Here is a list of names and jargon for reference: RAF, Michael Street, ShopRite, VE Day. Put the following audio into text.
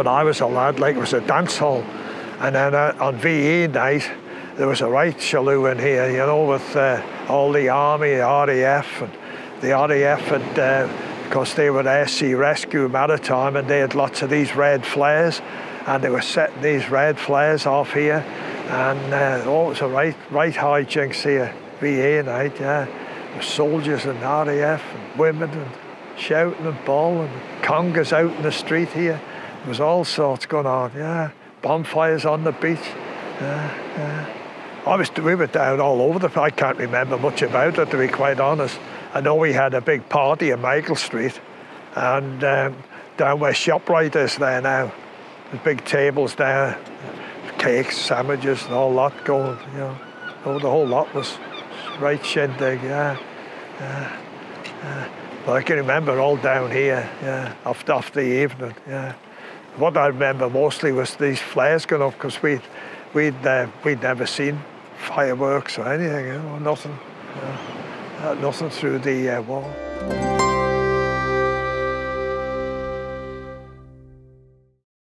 when I was a lad, like it was a dance hall. And then on VE night, there was a right shaloo in here, you know, with all the army, the RAF, and the RAF had, because they were Air-Sea Rescue Maritime, and they had lots of these red flares, and they were setting these red flares off here, and oh, it was a right hijinks here, VE night, yeah. With soldiers and RAF and women and shouting and bawling, congas out in the street here. There was all sorts going on, yeah. Bonfires on the beach. We were down all over the place. I can't remember much about it, to be quite honest. I know we had a big party in Michael Street, and down where ShopRite is there now. There's big tables there, cakes, sandwiches and all that going, you know. Oh, the whole lot was right shindig, yeah. But I can remember all down here, yeah, off the evening, yeah. What I remember mostly was these flares going off, because we'd never seen fireworks or anything, you know, nothing through the wall.